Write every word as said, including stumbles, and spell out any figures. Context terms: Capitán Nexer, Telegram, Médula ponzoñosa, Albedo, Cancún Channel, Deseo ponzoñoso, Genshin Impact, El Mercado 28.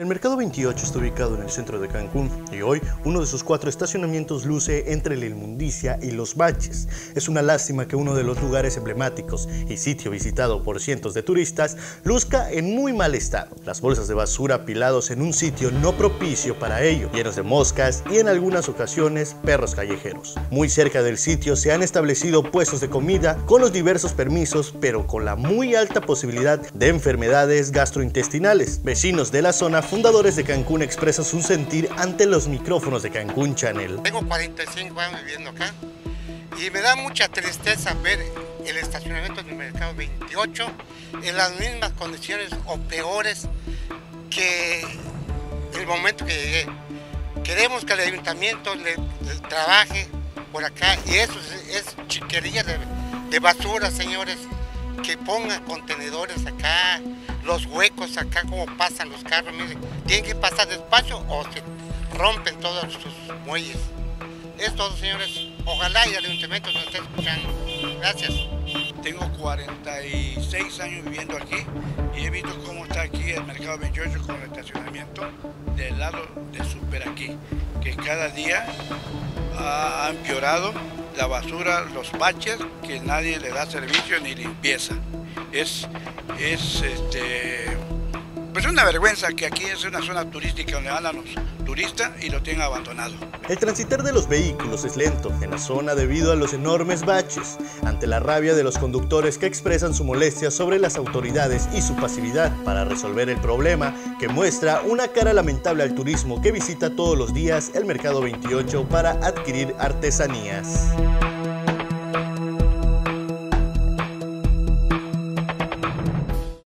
El Mercado veintiocho está ubicado en el centro de Cancún y hoy uno de sus cuatro estacionamientos luce entre la inmundicia y los baches. Es una lástima que uno de los lugares emblemáticos y sitio visitado por cientos de turistas luzca en muy mal estado. Las bolsas de basura apilados en un sitio no propicio para ello, llenos de moscas y en algunas ocasiones perros callejeros. Muy cerca del sitio se han establecido puestos de comida con los diversos permisos, pero con la muy alta posibilidad de enfermedades gastrointestinales. Vecinos de la zona fundadores de Cancún expresan su sentir ante los micrófonos de Cancún Channel. Tengo cuarenta y cinco años viviendo acá y me da mucha tristeza ver el estacionamiento del Mercado veintiocho en las mismas condiciones o peores que el momento que llegué. Queremos que el ayuntamiento le, le trabaje por acá y eso es, es chiquería de, de basura, señores, que pongan contenedores acá. Los huecos acá, como pasan los carros, miren, tienen que pasar despacio o se rompen todos sus muelles. Es todo, señores. Ojalá y el ayuntamiento nos esté escuchando. Gracias. Tengo cuarenta y seis años viviendo aquí y he visto cómo está aquí el Mercado veintiocho con el estacionamiento del lado de Super aquí, que cada día ha empeorado la basura, los baches, que nadie le da servicio ni limpieza. Es, es, este, pues una vergüenza que aquí es una zona turística donde van a los turistas y lo tienen abandonado. El transitar de los vehículos es lento en la zona debido a los enormes baches, ante la rabia de los conductores que expresan su molestia sobre las autoridades y su pasividad para resolver el problema, que muestra una cara lamentable al turismo que visita todos los días el Mercado veintiocho para adquirir artesanías.